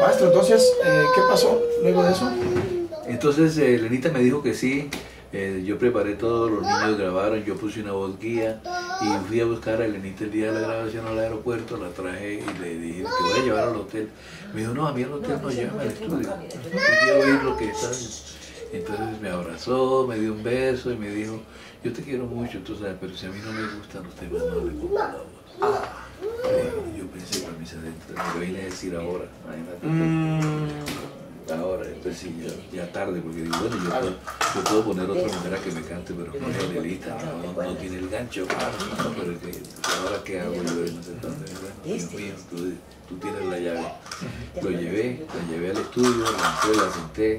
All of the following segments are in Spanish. Maestro, entonces, ¿qué pasó luego de eso? Entonces, Lenita me dijo que sí. Yo preparé todo, los niños grabaron, yo puse una voz guía y fui a buscar a Lenita el día de la grabación al aeropuerto, la traje y le dije, te voy a llevar al hotel. Me dijo, no, a mí al hotel no, llévame al estudio, quiero oír lo que está. Entonces me abrazó, me dio un beso y me dijo, yo te quiero mucho, tú sabes, pero si a mí no me gustan los temas, no le pongo la voz. Yo pensé para mis adentros, me vine a decir ahora, ahora, entonces sí, ya tarde, porque digo, bueno, yo puedo poner otra mujer a que me cante, pero no es Lenita, no tiene el gancho, no, pero que, ahora qué hago yo, no sé tanto, ¿verdad? Tú tienes la llave. La llevé al estudio, la senté,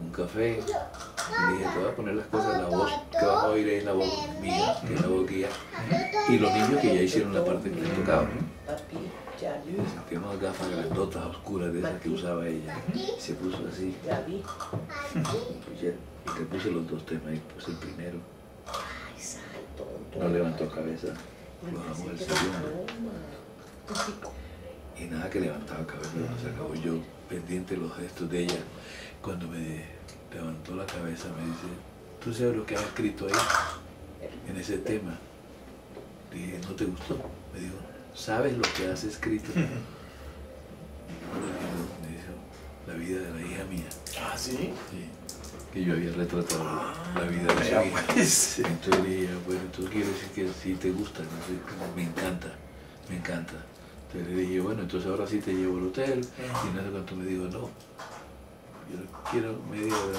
un café, y dije, te voy a poner las cosas, la voz que vas a oír es la voz mía, que es la voz guía, y los niños que ya hicieron la parte que les tocaba, ¿no? Yo me sentía unas gafas grandotas, oscuras, de esas que usaba ella. Se puso así. Y le puse los dos temas y puse el primero. No levantó cabeza. Bajamos el segundo. Y nada que levantaba cabeza, no se acabó. Yo pendiente de los gestos de ella. Cuando me levantó la cabeza me dice, ¿tú sabes lo que has escrito ahí? En ese tema. Le dije, ¿no te gustó? Me dijo, ¿sabes lo que has escrito? Me dijo, la vida de la hija mía. ¿Ah, sí? Sí, que yo había retratado la vida de su hija. Pues. Entonces le dije, bueno, entonces quiero decir que sí te gusta, ¿no? Me encanta, me encanta. Entonces le dije, bueno, entonces ahora sí te llevo al hotel. Y no sé cuánto me dijo, no, yo quiero media hora.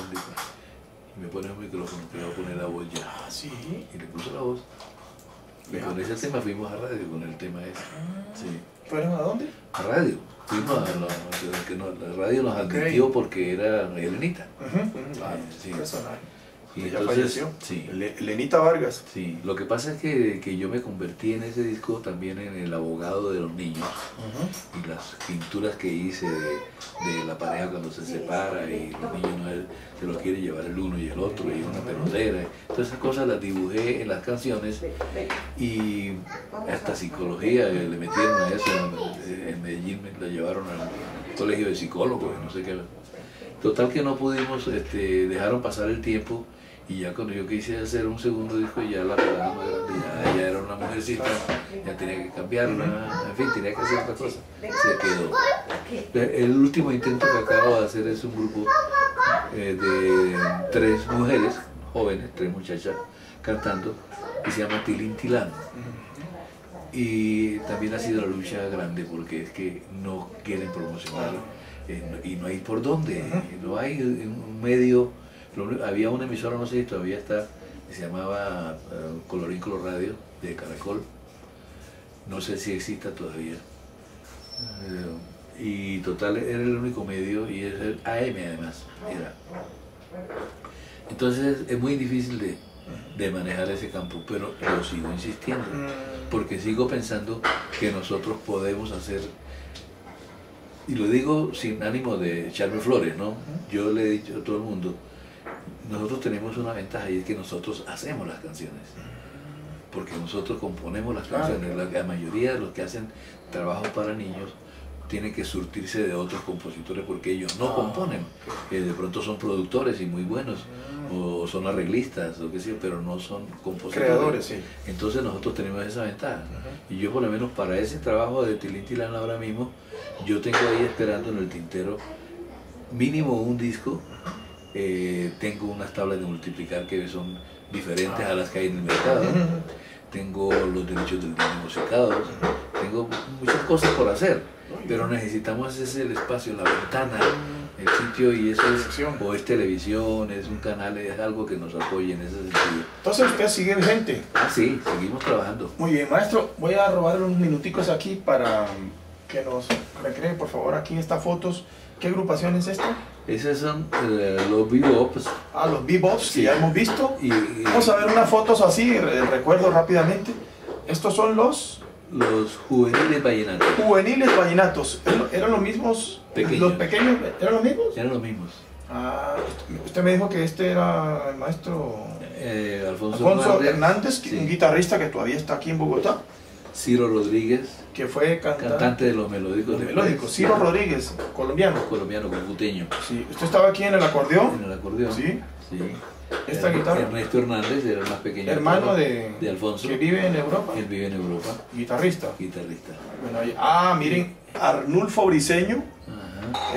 Y me pone el micrófono, te voy a poner la voz ya. Ah, sí. Y le puso la voz. Y con ese tema fuimos a radio, con el tema ese. Sí. ¿Fueron a dónde? A radio. Fuimos a la radio nos admitió porque era Lenita. Sí. Y ella falleció. Sí. Lenita Vargas. Sí. Lo que pasa es que yo me convertí en ese disco también en el abogado de los niños. Y las pinturas que hice de la pareja cuando se separa y los niños se los quiere llevar el uno y el otro y una pelotera. Todas esas cosas las dibujé en las canciones y hasta psicología le metieron a eso. En Medellín me la llevaron al colegio de psicólogos, no sé qué. Total que no pudimos, dejaron pasar el tiempo. Y ya cuando yo quise hacer un segundo disco, ya la palabra más grande, ya era una mujercita, ya tenía que cambiarla, en fin, tenía que hacer otra cosa. Se quedó. El último intento que acabo de hacer es un grupo de tres mujeres jóvenes, tres muchachas cantando, que se llama Tilín Tilán. Y también ha sido la lucha grande porque es que no quieren promocionarlo y no hay por dónde, no hay un medio. Había una emisora, no sé si todavía está, que se llamaba Colorín, Colo Radio, de Caracol. No sé si exista todavía. Y total, era el único medio y era el AM además. Era. Entonces es muy difícil de manejar ese campo, pero yo sigo insistiendo, porque sigo pensando que nosotros podemos hacer. Y lo digo sin ánimo de echarme flores, ¿no? Yo le he dicho a todo el mundo, nosotros tenemos una ventaja y es que nosotros hacemos las canciones, porque nosotros componemos las canciones. La mayoría de los que hacen trabajos para niños tienen que surtirse de otros compositores porque ellos no componen, de pronto son productores y muy buenos, o son arreglistas, o qué sé yo, pero no son compositores. Creadores, sí. Entonces nosotros tenemos esa ventaja. Y yo por lo menos para ese trabajo de Tilín Tilán ahora mismo, yo tengo ahí esperando en el tintero mínimo un disco. Tengo unas tablas de multiplicar que son diferentes a las que hay en el mercado, tengo los derechos del niño musicados, tengo muchas cosas por hacer, pero necesitamos ese el espacio, la ventana, el sitio, y eso es, o es televisión, es un canal, es algo que nos apoye en ese sentido. Entonces usted sigue vigente. Ah, sí, seguimos trabajando. Muy bien, maestro, voy a robarle unos minuticos aquí para que nos recree, por favor, aquí estas fotos. ¿Qué agrupación es esta? Esos son los Bebop's. Ah, los Bebop's, sí, que ya hemos visto. Vamos a ver unas fotos así, recuerdo rápidamente. Estos son los... los Juveniles Vallenatos. Juveniles Vallenatos. ¿Eran los mismos? Pequeños. ¿Los pequeños? ¿Eran los mismos? Eran los mismos. Ah, usted me dijo que este era el maestro... Alfonso Hernández, un guitarrista que todavía está aquí en Bogotá. Ciro Rodríguez, que fue cantante de Los Melódicos. Ciro Rodríguez, colombiano. Colombiano, cucuteño. Sí. ¿Usted estaba aquí en el acordeón? En el acordeón. Sí. Sí. Esta guitarra. Ernesto Hernández era el más pequeño. Hermano de Alfonso. Que vive en Europa. Él vive en Europa. Guitarrista. Guitarrista. Bueno, miren, Arnulfo Briceño,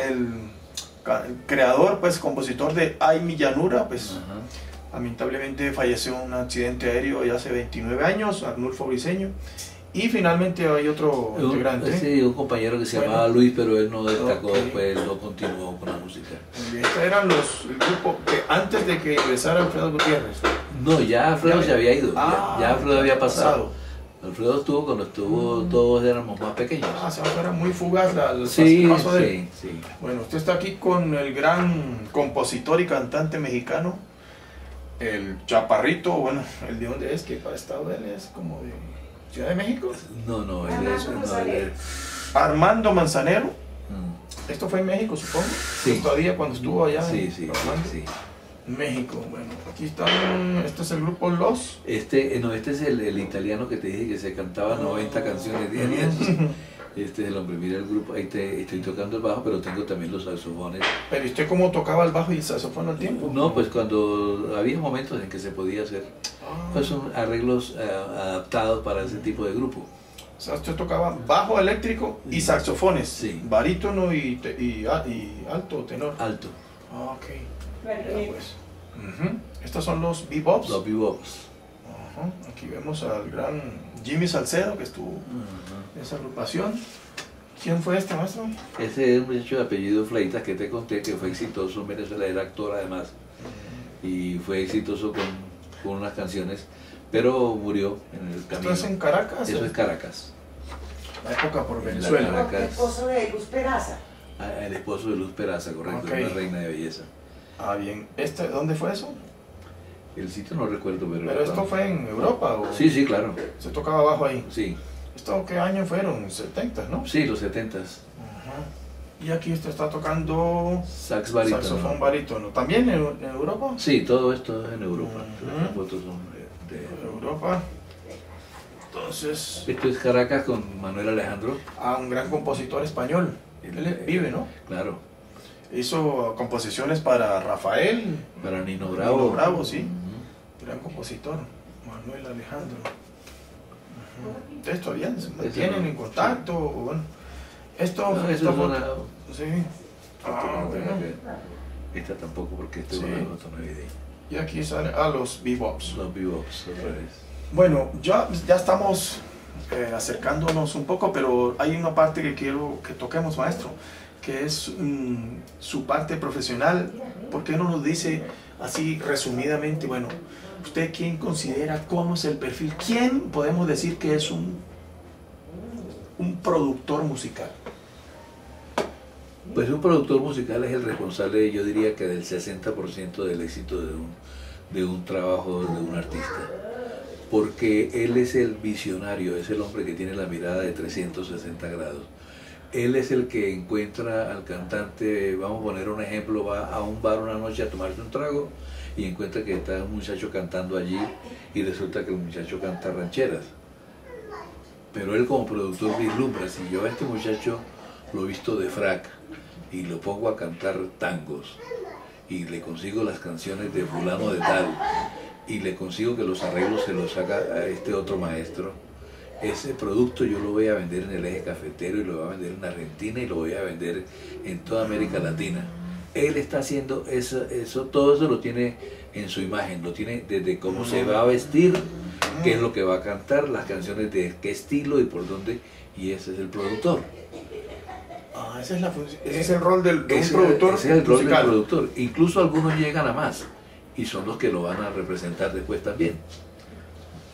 el creador, pues compositor de Ay mi llanura, pues lamentablemente falleció en un accidente aéreo ya hace 29 años, Arnulfo Briceño. Y finalmente hay otro integrante. Sí, un compañero que se llamaba Luis, pero él no destacó, pues no continuó con la música. Estos eran el grupo que antes de que ingresara Alfredo Gutiérrez. No, ya Alfredo se había ido, ya Alfredo había pasado. Alfredo estuvo cuando estuvo, todos éramos más pequeños. Ah, se era muy fugaz el paso de él. Sí, sí. Bueno, usted está aquí con el gran compositor y cantante mexicano, el Chaparrito, bueno, el de dónde es, que para estado él es como de... ¿Ciudad de México? No, no, él es... Armando Manzanero. Esto fue en México, supongo. Sí. Todavía cuando estuvo allá. Sí, sí, sí. México, bueno, aquí está, este es el grupo Los... no, este es el italiano que te dije que se cantaba 90 canciones diarias. Este es el hombre, mira el grupo, ahí estoy tocando el bajo, pero tengo también los saxofones. ¿Pero usted cómo tocaba el bajo y el saxofón al tiempo? No, pues cuando había momentos en que se podía hacer, pues son arreglos adaptados para ese tipo de grupo. O sea, usted tocaba bajo eléctrico y saxofones. Sí. Barítono y alto, tenor. Alto. Ah, ok. Pues. Estos son los Bebop's. Los Bebop's. Aquí vemos al gran Jimmy Salcedo, que estuvo en esa agrupación. ¿Quién fue este maestro? Este es un muchacho de apellido Fleitas, que te conté que fue exitoso en Venezuela, era actor además, y fue exitoso con unas canciones, pero murió en el camino. ¿Esto es en Caracas? Eso es Caracas. La época por Venezuela. Caracas, el esposo de Luz Peraza. El esposo de Luz Peraza, correcto, una reina de belleza. Ah, bien. ¿Dónde fue eso? El sitio no recuerdo, pero... ¿Pero esto fue en Europa? ¿O? Sí, sí, claro. ¿Se tocaba abajo ahí? Sí. ¿Esto qué año fueron? ¿70s, no? Sí, los 70s. Y aquí esto está tocando... Sax barítono. Saxofón barítono. ¿También en Europa? Sí, todo esto es en Europa. Las fotos son de Europa. Entonces... Esto es Caracas con Manuel Alejandro. Ah, un gran compositor español. Él vive, ¿no? Claro. Hizo composiciones para Rafael, para Nino Bravo. Nino Bravo, sí. Gran compositor, Manuel Alejandro. Esto bien, se mantienen en contacto. Bueno. Esto no, esta foto, una... sí. Esta tampoco, porque esto es una foto navideña. Y aquí salen los Bebop's. Los Bebop's, otra vez. Bueno, ya estamos acercándonos un poco, pero hay una parte que quiero que toquemos, maestro, que es su parte profesional. ¿Por qué no nos dice así resumidamente, bueno, usted quién considera, cómo es el perfil? ¿Quién podemos decir que es un productor musical? Pues un productor musical es el responsable, yo diría que del 60% del éxito de un trabajo de un artista. Porque él es el visionario, es el hombre que tiene la mirada de 360 grados. Él es el que encuentra al cantante, vamos a poner un ejemplo, va a un bar una noche a tomarse un trago y encuentra que está un muchacho cantando allí y resulta que el muchacho canta rancheras. Pero él como productor vislumbra, si yo a este muchacho lo visto de frac y lo pongo a cantar tangos y le consigo las canciones de fulano de tal y le consigo que los arreglos se los haga a este otro maestro, ese producto yo lo voy a vender en el eje cafetero y lo voy a vender en Argentina y lo voy a vender en toda América Latina. Él está haciendo eso, todo eso lo tiene en su imagen, lo tiene desde cómo se va a vestir, qué es lo que va a cantar, las canciones de qué estilo y por dónde, y ese es el productor. Ah, esa es la función, ese es el rol del productor. Ese es el rol del productor. Incluso algunos llegan a más y son los que lo van a representar después también.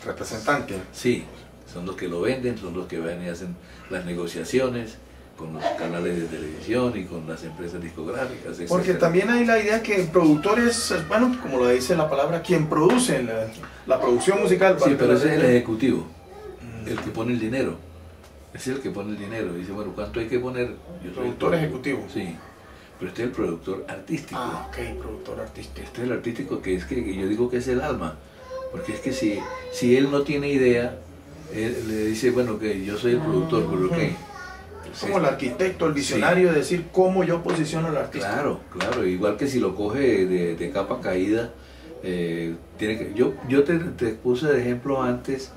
Representante. Sí. Son los que lo venden, son los que van y hacen las negociaciones con los canales de televisión y con las empresas discográficas, etc. Porque también hay la idea que el productor es, bueno, como lo dice la palabra, quien produce la producción musical. Sí, pero ese es el ejecutivo, el que pone el dinero. Es el que pone el dinero. Dice, bueno, ¿cuánto hay que poner? Yo soy productor ejecutivo. Sí, pero este es el productor artístico. Ah, ok, productor artístico. Este es el artístico que yo digo que es el alma. Porque es que si él no tiene idea... le dice, bueno, que yo soy el productor, por lo que... Como el arquitecto, el visionario, sí, decir cómo yo posiciono al artista. Claro, claro, igual que si lo coge de capa caída, tiene que... Yo te puse de ejemplo antes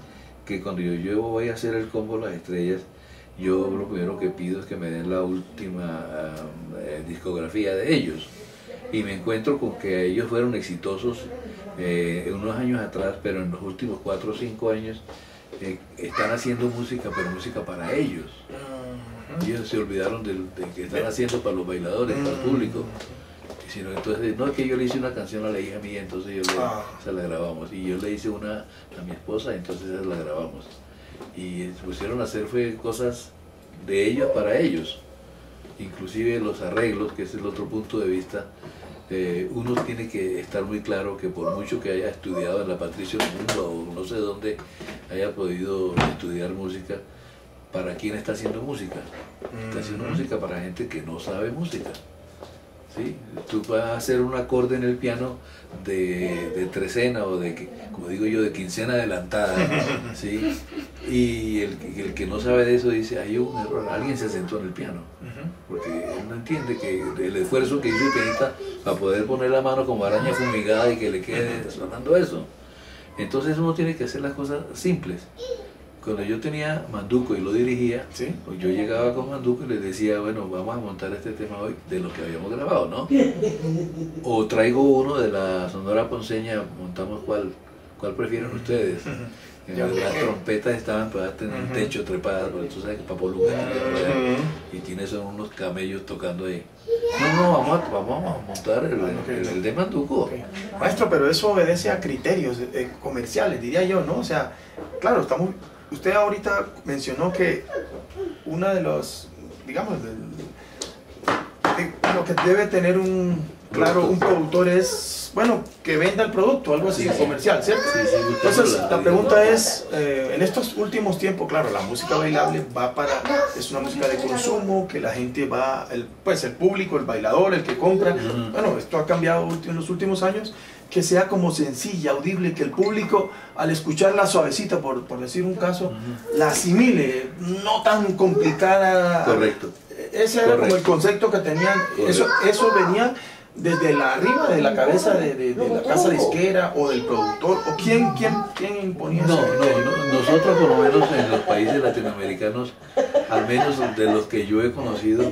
que cuando yo voy a hacer el combo Las Estrellas, yo lo primero que pido es que me den la última discografía de ellos. Y me encuentro con que ellos fueron exitosos unos años atrás, pero en los últimos 4 o 5 años están haciendo música, pero música para ellos. Ellos se olvidaron de que están haciendo para los bailadores, para el público. Sino entonces, no, es que yo le hice una canción a la hija mía, entonces se la grabamos. Y yo le hice una a mi esposa, entonces se la grabamos. Y pusieron a hacer cosas de ellos para ellos. Inclusive los arreglos, que es el otro punto de vista. Uno tiene que estar muy claro que por mucho que haya estudiado en la Patricio Mundo o no sé dónde haya podido estudiar música, ¿para quién está haciendo música? Está haciendo música para gente que no sabe música, ¿sí? Tú vas a hacer un acorde en el piano de trecena o de, como digo yo, de quincena adelantada, ¿sí? Y el que no sabe de eso dice, hay un error, alguien se sentó en el piano, porque él no entiende que el esfuerzo que hizo que necesita para poder poner la mano como araña fumigada y que le quede sonando eso. Entonces uno tiene que hacer las cosas simples. Cuando yo tenía Manduco y lo dirigía, ¿sí? Pues yo llegaba con Manduco y le decía, bueno, vamos a montar este tema hoy de lo que habíamos grabado, ¿no? O traigo uno de la Sonora Ponceña, montamos cuál prefieren ustedes. Las trompetas estaban para tener un techo trepada, porque tú sabes que Papo Luka y tiene son unos camellos tocando ahí. No, vamos a montar el de Manduco. Okay. Maestro, pero eso obedece a criterios comerciales, diría yo, ¿no? O sea, claro, estamos... Usted ahorita mencionó que una de los, digamos, lo que debe tener un productor es, bueno, que venda el producto, algo así, sí, comercial, ¿cierto? Sí, sí. Entonces, la pregunta es, en estos últimos tiempos, claro, la música bailable es una música de consumo, que la gente va, el público, el bailador, el que compra, bueno, esto ha cambiado en los últimos años, que sea como sencilla, audible, que el público al escucharla suavecita, por decir un caso, la asimile, no tan complicada. Correcto. Ese era como el concepto que tenían, eso venía desde arriba de la cabeza de la casa disquera o del productor, o quién imponía eso. No, nosotros por lo menos en los países latinoamericanos, al menos de los que yo he conocido,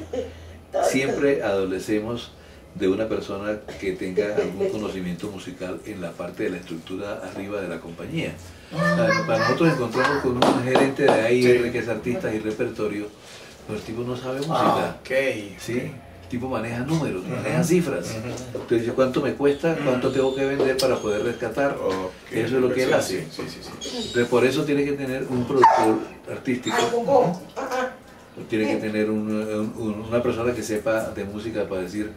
siempre adolecemos de una persona que tenga algún conocimiento musical en la parte de la estructura arriba de la compañía. Para nosotros encontramos con un gerente de AIR, sí, que es artista y repertorio, pero el tipo no sabe música, ¿sí? El tipo maneja números, maneja cifras. Entonces, ¿cuánto me cuesta? ¿Cuánto tengo que vender para poder rescatar? Eso es lo que él hace. Sí. Entonces, por eso tiene que tener un productor artístico, tiene que tener una persona que sepa de música para decir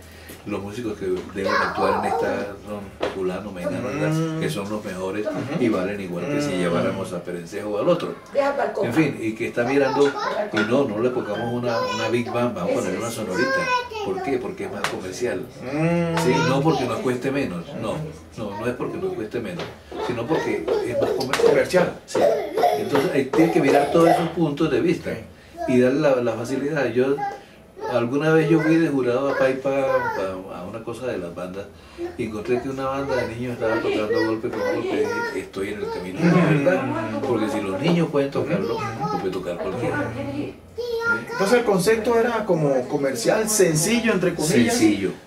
los músicos que deben actuar en esta son fulano, mengano, que son los mejores y valen igual que si lleváramos a Perencejo o al otro. En fin, y que está mirando, y no le pongamos una big band, vamos a poner una sonorita. ¿Por qué? Porque es más comercial. Sí, no porque nos cueste menos, no es porque nos cueste menos, sino porque es más comercial. Sí. Entonces tiene que mirar todos esos puntos de vista y darle la facilidad. Alguna vez yo fui de jurado a Paipa, a una cosa de las bandas, y encontré que una banda de niños estaba tocando golpe por golpe. Estoy en el camino de la verdad, porque si los niños pueden tocarlo, lo puede tocar cualquiera. Entonces el concepto era como comercial, sencillo, entre comillas,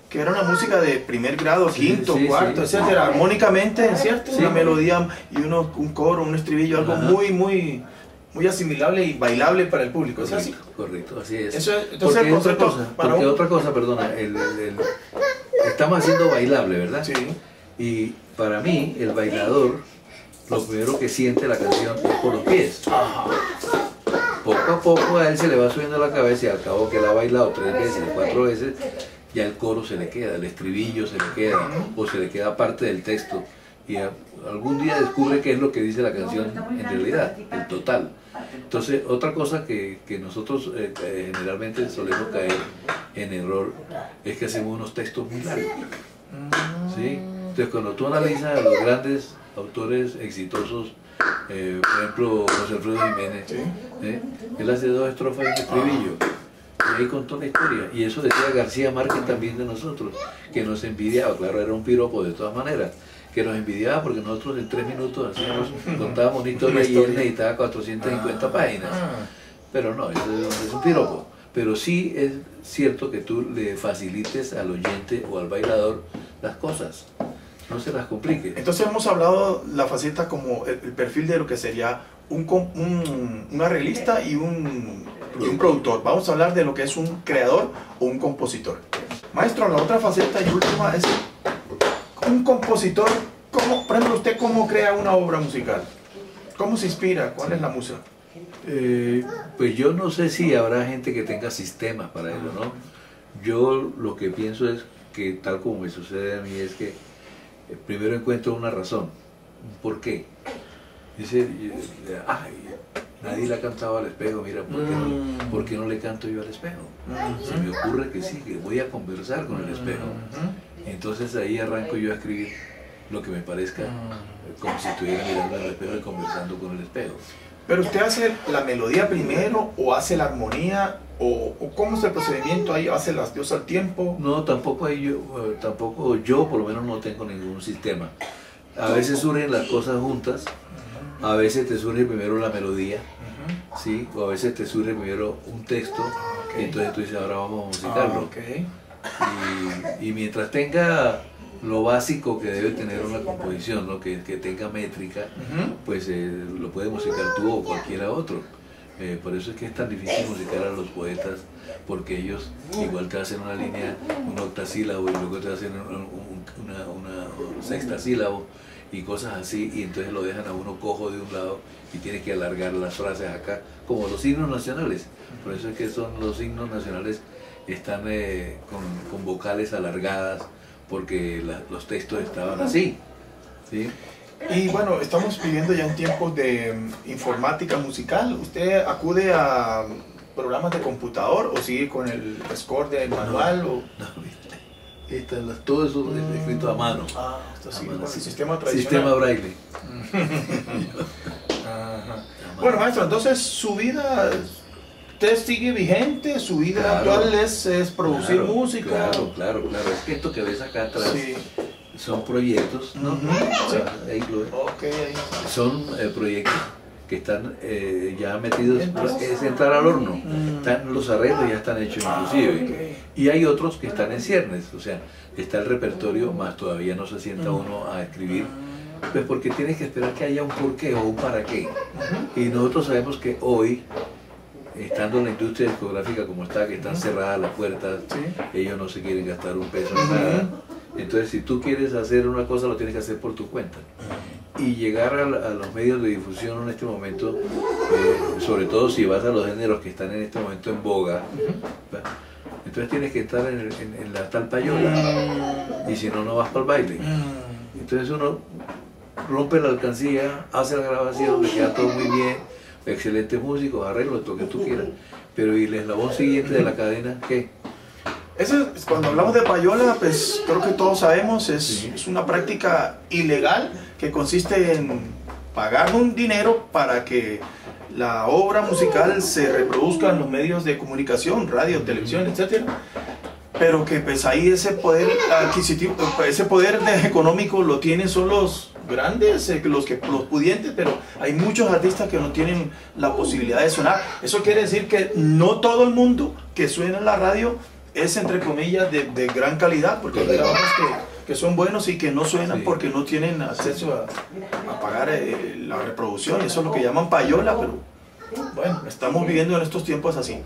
que era una música de primer grado, quinto, cuarto, etcétera, armónicamente, ¿cierto? Una melodía y un coro, un estribillo, algo muy asimilable y bailable para el público, ¿es así? Correcto, así es. Eso es, entonces, porque otra cosa, perdona, estamos haciendo bailable, ¿verdad? Sí. Y para mí, el bailador, lo primero que siente la canción es por los pies. Ajá. Poco a poco a él se le va subiendo la cabeza y al cabo que la ha bailado 3 veces, 4 veces, ya el coro se le queda, el estribillo se le queda, o se le queda parte del texto. Y algún día descubre qué es lo que dice la canción en realidad, el total. Entonces, otra cosa que nosotros generalmente solemos caer en error es que hacemos unos textos muy largos, ¿sí? Entonces, cuando tú analizas a los grandes autores exitosos por ejemplo, José Alfredo Jiménez, él hace dos estrofas en estribillo, y ahí contó la historia, y eso decía García Márquez también de nosotros, que nos envidiaba, claro, era un piropo de todas maneras, que nos envidiaba porque nosotros en 3 minutos hacíamos, contábamos historia y él necesitaba 450 páginas, pero no, es un piropo. Pero sí es cierto que tú le facilites al oyente o al bailador las cosas, no se las complique. Entonces hemos hablado la faceta como el perfil de lo que sería un arreglista y un productor. Vamos a hablar de lo que es un creador o un compositor. Maestro, la otra faceta y última es un compositor. ¿Cómo, por ejemplo, usted cómo crea una obra musical? ¿Cómo se inspira? ¿Cuál es la musa? Pues yo no sé si habrá gente que tenga sistemas para eso, ¿no? Yo lo que pienso es que, tal como me sucede a mí, es que primero encuentro una razón, un porqué. Dice, ay, nadie le ha cantado al espejo, mira, ¿por qué no le canto yo al espejo? Se me ocurre que sí, que voy a conversar con el espejo. Entonces ahí arranco yo a escribir lo que me parezca, como si estuviera mirando al espejo y conversando con el espejo. ¿Pero usted hace la melodía primero o hace la armonía? ¿O cómo es el procedimiento ahí? ¿Hace las dos al tiempo? No, tampoco, yo por lo menos no tengo ningún sistema. A veces surgen las cosas juntas, a veces te surge primero la melodía, ¿sí? O a veces te surge primero un texto, y entonces tú dices, ahora vamos a musicarlo. Y mientras tenga lo básico que debe tener una composición, ¿no? que tenga métrica, pues lo puede musicar tú o cualquiera otro. Por eso es que es tan difícil musicar a los poetas, porque ellos igual te hacen una línea, un octasílabo, y luego te hacen un sextasílabo y cosas así, y entonces lo dejan a uno cojo de un lado y tiene que alargar las frases acá, como los himnos nacionales. Por eso es que son los himnos nacionales, están con vocales alargadas, porque los textos estaban así, ¿sí? Y bueno, estamos viviendo ya en tiempos de informática musical. ¿Usted acude a programas de computador o sigue con el score de manual? No, todo eso es escrito a mano. Esto sí, con el sistema tradicional. Sistema Braille. Bueno, maestro, entonces su vida... ¿Usted sigue vigente? ¿Su vida actual es producir música? Claro. Es que esto que ves acá atrás son proyectos, ¿no? Son proyectos que están ya metidos, es entrar al horno. Están, los arreglos ya están hechos inclusive. Y hay otros que están en ciernes, o sea, está el repertorio, más todavía no se sienta uno a escribir. Pues porque tienes que esperar que haya un porqué o un para qué. Y nosotros sabemos que hoy, estando en la industria discográfica como está, que están cerradas las puertas, ellos no se quieren gastar un peso en nada. Entonces, si tú quieres hacer una cosa, lo tienes que hacer por tu cuenta. Y llegar a los medios de difusión en este momento, sobre todo si vas a los géneros que están en este momento en boga, entonces tienes que estar en la tal payola, y si no, no vas para el baile. Entonces uno rompe la alcancía, hace la grabación, le queda todo muy bien, excelentes músicos, arreglos, lo que tú quieras, pero ¿y el eslabón siguiente de la cadena qué? Eso es, cuando hablamos de payola, pues creo que todos sabemos, es una práctica ilegal que consiste en pagar un dinero para que la obra musical se reproduzca en los medios de comunicación, radio, televisión, etc. Pero que pues ahí ese poder adquisitivo, ese poder económico lo tienen solo los grandes, los pudientes, pero hay muchos artistas que no tienen la posibilidad de sonar. Eso quiere decir que no todo el mundo que suena en la radio es, entre comillas, de gran calidad, porque hay trabajos que son buenos y que no suenan porque no tienen acceso a pagar la reproducción. Eso es lo que llaman payola, pero bueno, estamos viviendo en estos tiempos así.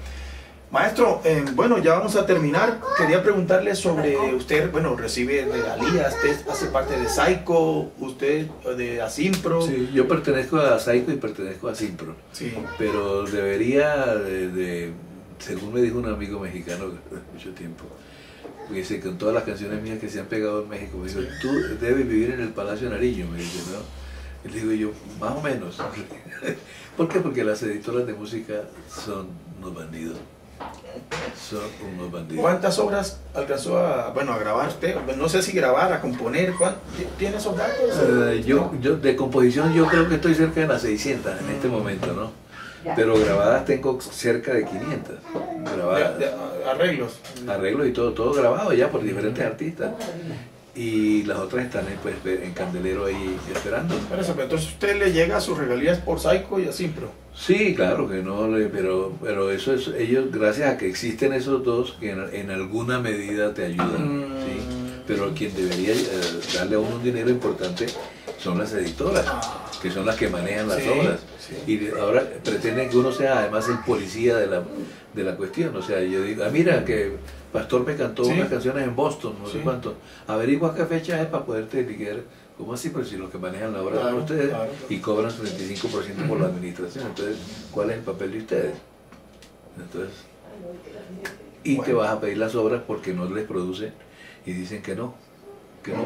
Maestro, bueno, ya vamos a terminar. Quería preguntarle sobre usted, bueno, recibe regalías, usted hace parte de Saico, usted de Asimpro. Sí, yo pertenezco a Saico y pertenezco a Asimpro. Sí. Pero debería, según me dijo un amigo mexicano mucho tiempo, dice, con todas las canciones mías que se han pegado en México, me dijo, tú debes vivir en el Palacio Nariño, me dice, ¿no? Y le digo yo, más o menos. ¿Por qué? Porque las editoras de música son unos bandidos. ¿Cuántas obras alcanzó a, bueno, a grabar usted? No sé si grabar, a componer. ¿Tiene esos datos? Yo de composición yo creo que estoy cerca de las 600 en este momento, ¿no? Pero grabadas tengo cerca de 500. Grabadas. Arreglos. Arreglos y todo grabado ya por diferentes artistas. Y las otras están pues, en candelero ahí esperando. Entonces usted le llega a sus regalías por Saico y Asimpro. Sí, claro que no, pero eso es, ellos, gracias a que existen esos dos, que en alguna medida te ayudan. ¿Sí? Pero quien debería darle a uno un dinero importante son las editoras, que son las que manejan las obras. Sí. Y ahora pretenden que uno sea además el policía de la cuestión. O sea, yo digo, mira que Pastor me cantó unas canciones en Boston, no sé cuánto. Averigua qué fecha es para poderte ligar. ¿Cómo así? Pero si los que manejan la obra son ustedes y cobran su 25% por la administración. Entonces, ¿cuál es el papel de ustedes? Entonces, te vas a pedir las obras porque no les producen y dicen que no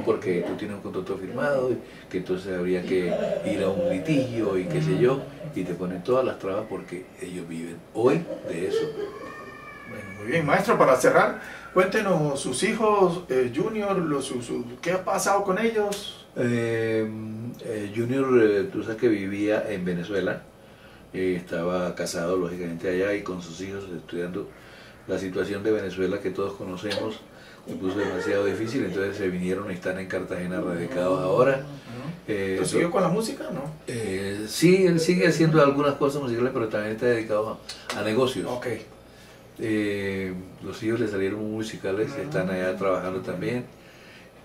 porque tú tienes un contrato firmado, que entonces habría que ir a un litigio y qué sé yo, y te ponen todas las trabas porque ellos viven hoy de eso. Bueno, muy bien, maestro, para cerrar, cuéntenos sus hijos, Junior, ¿qué ha pasado con ellos? Junior, tú sabes que vivía en Venezuela, estaba casado lógicamente allá y con sus hijos estudiando. La situación de Venezuela que todos conocemos se puso demasiado difícil, entonces se vinieron y están en Cartagena radicados ahora. ¿Pero siguió con la música, no? Sí, él sigue haciendo algunas cosas musicales, pero también está dedicado a negocios. Okay. Los hijos le salieron musicales, están allá trabajando también.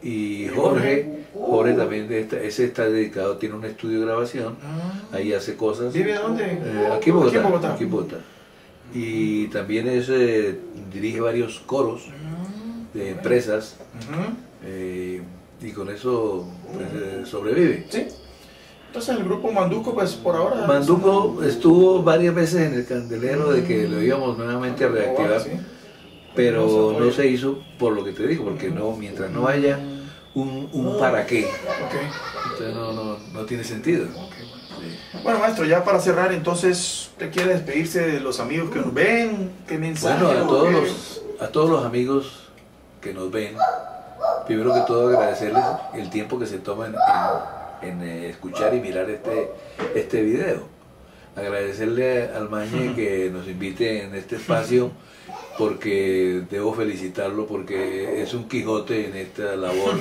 Y Jorge también, ese está dedicado, tiene un estudio de grabación, ahí hace cosas. ¿Vive dónde? Aquí en Bogotá. Y también dirige varios coros de empresas y con eso sobrevive. Sí. Entonces el grupo Manduco, pues por ahora... Manduco estuvo varias veces en el candelero de que lo íbamos nuevamente a reactivar, pero no se hizo por lo que te digo, porque no, mientras no haya un para qué, entonces no tiene sentido. Bueno, maestro, ya para cerrar, entonces, ¿usted quiere despedirse de los amigos que nos ven? ¿Qué mensaje? Bueno, a todos los amigos que nos ven, primero que todo agradecerles el tiempo que se toman en escuchar y mirar este video. Agradecerle al Mañe que nos invite en este espacio, porque debo felicitarlo, porque es un Quijote en esta labor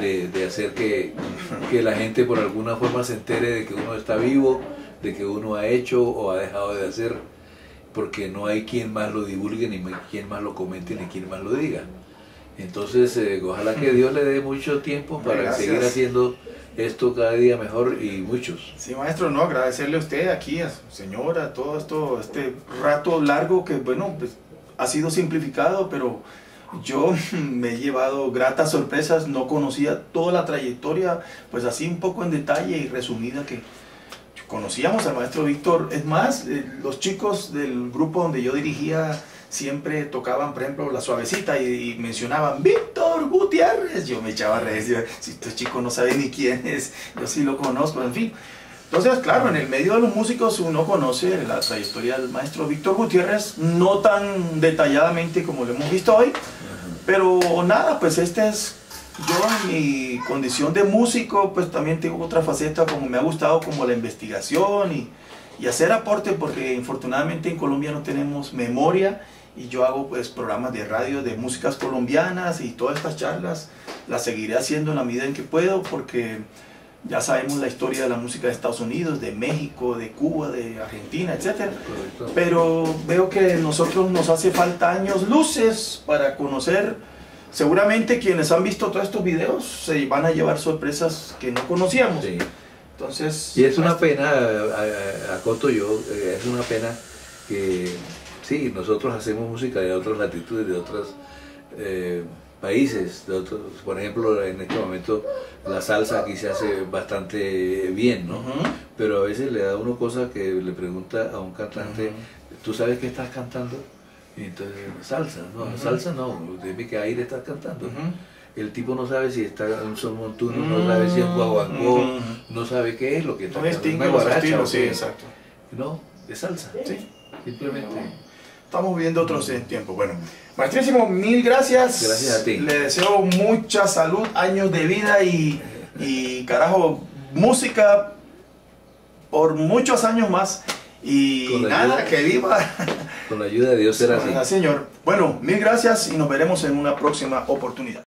de hacer que la gente por alguna forma se entere de que uno está vivo, de que uno ha hecho o ha dejado de hacer, porque no hay quien más lo divulgue, ni quien más lo comente, ni quien más lo diga. Entonces, ojalá que Dios le dé mucho tiempo para seguir haciendo esto cada día mejor y muchos. Sí, maestro, no, agradecerle a usted, aquí, a su señora, todo esto, este rato largo que, bueno, pues, ha sido simplificado, pero yo me he llevado gratas sorpresas. No conocía toda la trayectoria, pues así un poco en detalle y resumida que conocíamos al maestro Víctor. Es más, los chicos del grupo donde yo dirigía siempre tocaban, por ejemplo, La Suavecita y mencionaban Víctor Gutiérrez. Yo me echaba a reír, si este chico no sabe ni quién es, yo sí lo conozco, en fin. Entonces, claro, en el medio de los músicos uno conoce la trayectoria del maestro Víctor Gutiérrez, no tan detalladamente como lo hemos visto hoy, pero nada, pues este es, yo en mi condición de músico, pues también tengo otra faceta como me ha gustado, como la investigación y hacer aporte, porque infortunadamente en Colombia no tenemos memoria, y yo hago pues programas de radio de músicas colombianas y todas estas charlas las seguiré haciendo en la medida en que puedo, porque... ya sabemos la historia de la música de Estados Unidos, de México, de Cuba, de Argentina, etc. Pero veo que nosotros nos hace falta años luces para conocer. Seguramente quienes han visto todos estos videos se van a llevar sorpresas que no conocíamos. Sí. Entonces, y es una pena, acoto yo, es una pena que sí, nosotros hacemos música de otras latitudes, de otras... países, de otros, por ejemplo, en este momento la salsa aquí se hace bastante bien, ¿no? Pero a veces le da uno cosa que le pregunta a un cantante, ¿tú sabes qué estás cantando? Y entonces, salsa no, dime qué aire estás cantando. El tipo no sabe si está en son montuno, no sabe si es guaguancó, no sabe qué es lo que está cantando. No distingue los estilos, sí, exacto. No, es salsa, sí, simplemente. estamos viviendo otros tiempos. Bueno, maestrísimo, mil gracias. Gracias a ti. Le deseo mucha salud, años de vida y carajo, música por muchos años más. Y nada, ayuda, que viva. Con la ayuda de Dios será así. Señor. Bueno, mil gracias y nos veremos en una próxima oportunidad.